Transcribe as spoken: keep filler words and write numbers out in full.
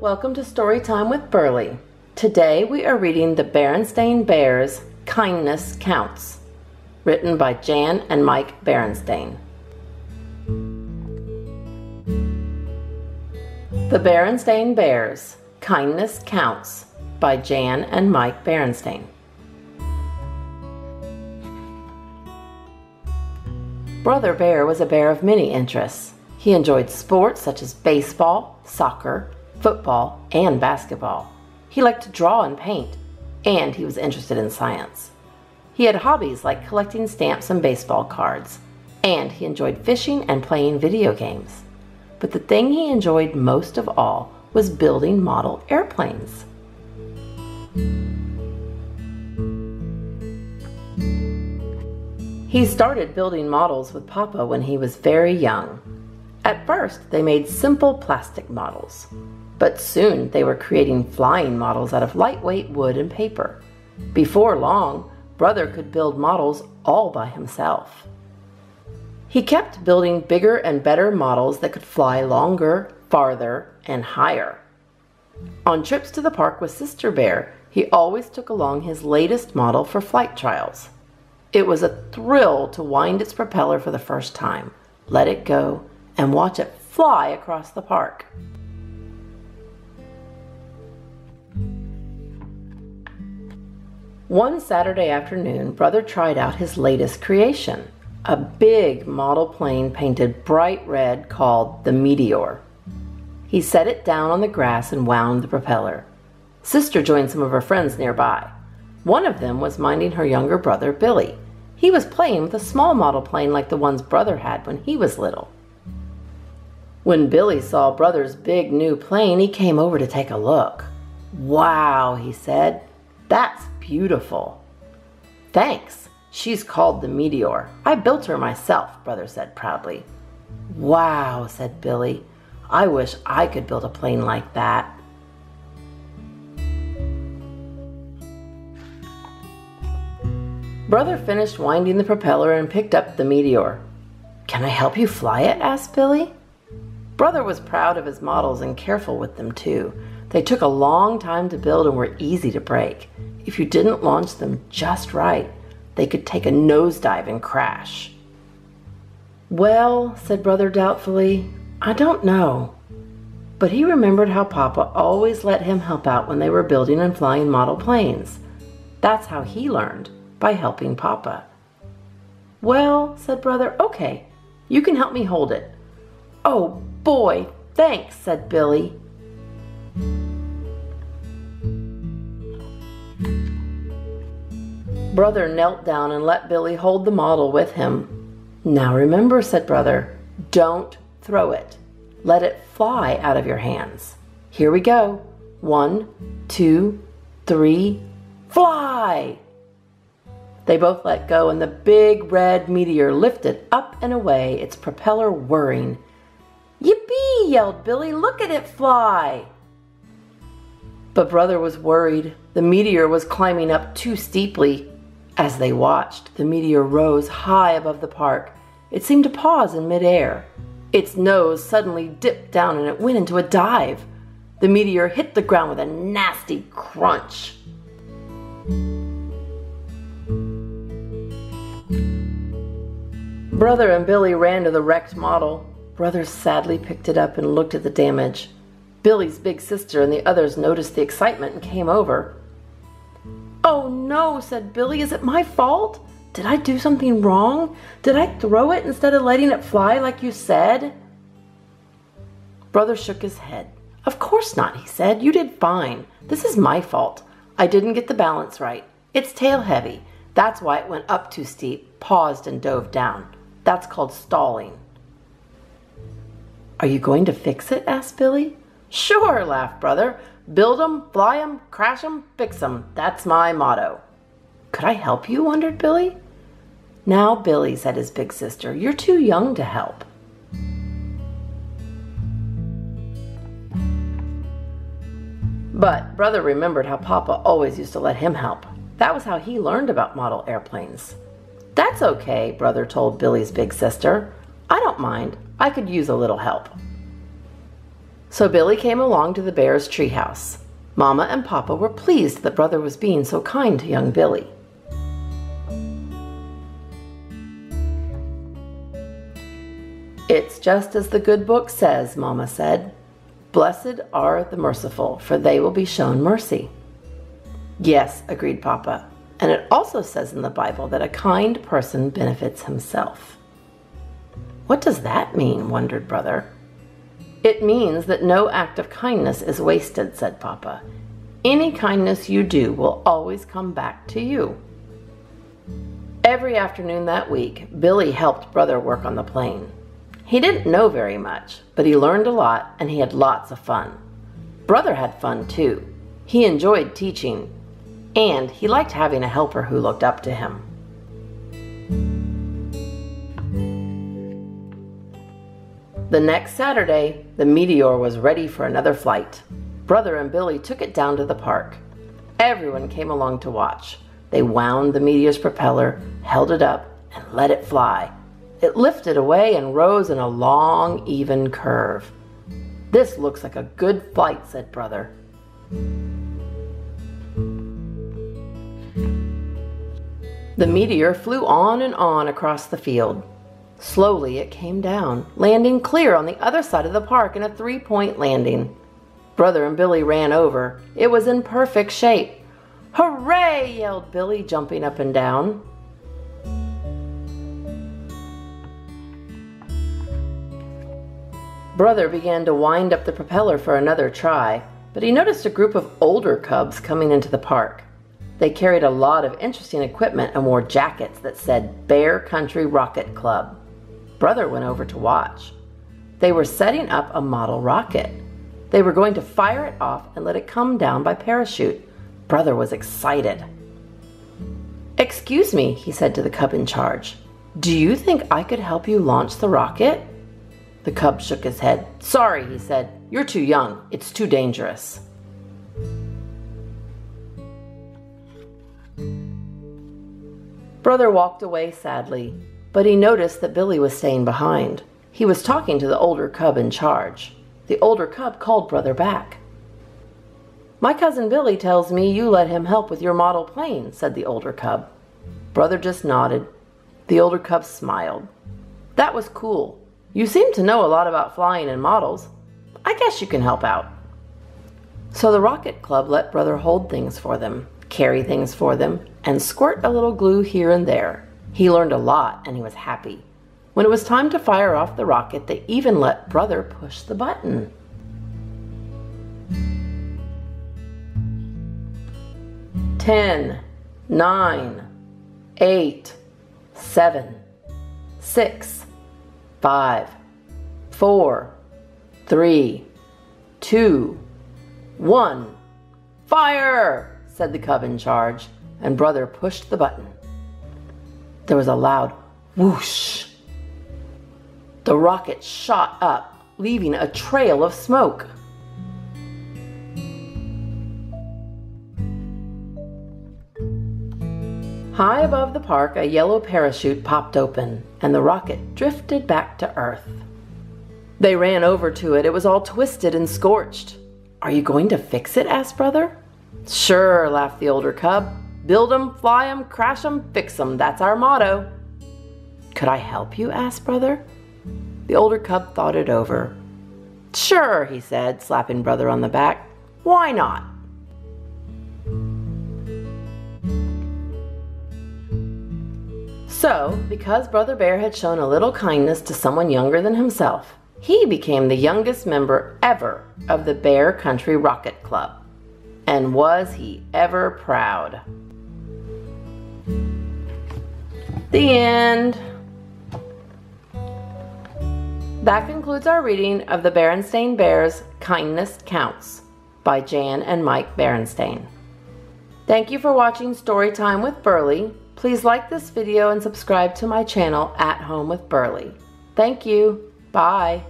Welcome to Storytime with Berly. Today we are reading The Berenstain Bears, Kindness Counts, written by Jan and Mike Berenstain. The Berenstain Bears, Kindness Counts, by Jan and Mike Berenstain. Brother Bear was a bear of many interests. He enjoyed sports such as baseball, soccer, football, and basketball. He liked to draw and paint, and he was interested in science. He had hobbies like collecting stamps and baseball cards, and he enjoyed fishing and playing video games. But the thing he enjoyed most of all was building model airplanes. He started building models with Papa when he was very young. At first, they made simple plastic models, but soon they were creating flying models out of lightweight wood and paper. Before long, Brother could build models all by himself. He kept building bigger and better models that could fly longer, farther, and higher. On trips to the park with Sister Bear, he always took along his latest model for flight trials. It was a thrill to wind its propeller for the first time, let it go, and watch it fly across the park. One Saturday afternoon, Brother tried out his latest creation, a big model plane painted bright red called the Meteor. He set it down on the grass and wound the propeller. Sister joined some of her friends nearby. One of them was minding her younger brother, Billy. He was playing with a small model plane like the ones Brother had when he was little. When Billy saw Brother's big new plane, he came over to take a look. "Wow," he said, "that's beautiful." "Thanks. She's called the Meteor. I built her myself," Brother said proudly. "Wow," said Billy. "I wish I could build a plane like that." Brother finished winding the propeller and picked up the Meteor. "Can I help you fly it?" asked Billy. Brother was proud of his models and careful with them too. They took a long time to build and were easy to break. If you didn't launch them just right, they could take a nosedive and crash. "Well," said Brother doubtfully, "I don't know." But he remembered how Papa always let him help out when they were building and flying model planes. That's how he learned, by helping Papa. "Well," said Brother, "okay, you can help me hold it." "Oh, boy, thanks," said Billy. Brother knelt down and let Billy hold the model with him. "Now remember," said Brother, "don't throw it. Let it fly out of your hands. Here we go. One, two, three, fly!" They both let go and the big red meteor lifted up and away, its propeller whirring. "Yippee!" yelled Billy. "Look at it fly!" But Brother was worried. The meteor was climbing up too steeply. As they watched, the meteor rose high above the park. It seemed to pause in midair. Its nose suddenly dipped down and it went into a dive. The meteor hit the ground with a nasty crunch. Brother and Billy ran to the wrecked model. Brother sadly picked it up and looked at the damage. Billy's big sister and the others noticed the excitement and came over. "Oh no," said Billy, "is it my fault? Did I do something wrong? Did I throw it instead of letting it fly like you said?" Brother shook his head. "Of course not," he said. "You did fine. This is my fault. I didn't get the balance right. It's tail heavy. That's why it went up too steep, paused and dove down. That's called stalling." "Are you going to fix it?" asked Billy. "Sure," laughed Brother. "Build 'em, fly 'em, crash 'em, fix 'em. That's my motto." "Could I help you?" wondered Billy. "Now, Billy," said his big sister, "you're too young to help." But Brother remembered how Papa always used to let him help. That was how he learned about model airplanes. "That's okay," Brother told Billy's big sister. "I don't mind. I could use a little help." So Billy came along to the bear's treehouse. Mama and Papa were pleased that Brother was being so kind to young Billy. "It's just as the good book says," Mama said. "Blessed are the merciful, for they will be shown mercy." "Yes," agreed Papa. "And it also says in the Bible that a kind person benefits himself." "What does that mean?" wondered Brother. "It means that no act of kindness is wasted," said Papa. "Any kindness you do will always come back to you." Every afternoon that week, Billy helped Brother work on the plane. He didn't know very much, but he learned a lot and he had lots of fun. Brother had fun too. He enjoyed teaching, and he liked having a helper who looked up to him. The next Saturday, the Meteor was ready for another flight. Brother and Billy took it down to the park. Everyone came along to watch. They wound the Meteor's propeller, held it up, and let it fly. It lifted away and rose in a long, even curve. "This looks like a good flight," said Brother. The Meteor flew on and on across the field. Slowly it came down, landing clear on the other side of the park in a three-point landing. Brother and Billy ran over. It was in perfect shape. "Hooray!" yelled Billy, jumping up and down. Brother began to wind up the propeller for another try, but he noticed a group of older cubs coming into the park. They carried a lot of interesting equipment and wore jackets that said Bear Country Rocket Club. Brother went over to watch. They were setting up a model rocket. They were going to fire it off and let it come down by parachute. Brother was excited. "Excuse me," he said to the cub in charge. "Do you think I could help you launch the rocket?" The cub shook his head. "Sorry," he said. "You're too young. It's too dangerous." Brother walked away sadly, but he noticed that Billy was staying behind. He was talking to the older cub in charge. The older cub called Brother back. "My cousin Billy tells me you let him help with your model plane," said the older cub. Brother just nodded. The older cub smiled. "That was cool. You seem to know a lot about flying and models. I guess you can help out." So the Rocket Club let Brother hold things for them, carry things for them, and squirt a little glue here and there. He learned a lot, and he was happy. When it was time to fire off the rocket, they even let Brother push the button. Ten, nine, eight, seven, six, Five, four, three, two, one, fire, said the cub in charge, and Brother pushed the button. There was a loud whoosh. The rocket shot up, leaving a trail of smoke. High above the park, a yellow parachute popped open, and the rocket drifted back to Earth. They ran over to it. It was all twisted and scorched. "Are you going to fix it?" asked Brother. "Sure," laughed the older cub. "Build 'em, fly 'em, crash 'em, fix 'em. That's our motto." "Could I help you?" asked Brother. The older cub thought it over. "Sure," he said, slapping Brother on the back. "Why not?" So, because Brother Bear had shown a little kindness to someone younger than himself, he became the youngest member ever of the Bear Country Rocket Club. And was he ever proud? The end. That concludes our reading of the Berenstain Bears' Kindness Counts by Jan and Mike Berenstain. Thank you for watching Storytime with Berly. Please like this video and subscribe to my channel, At Home with Berly. Thank you. Bye.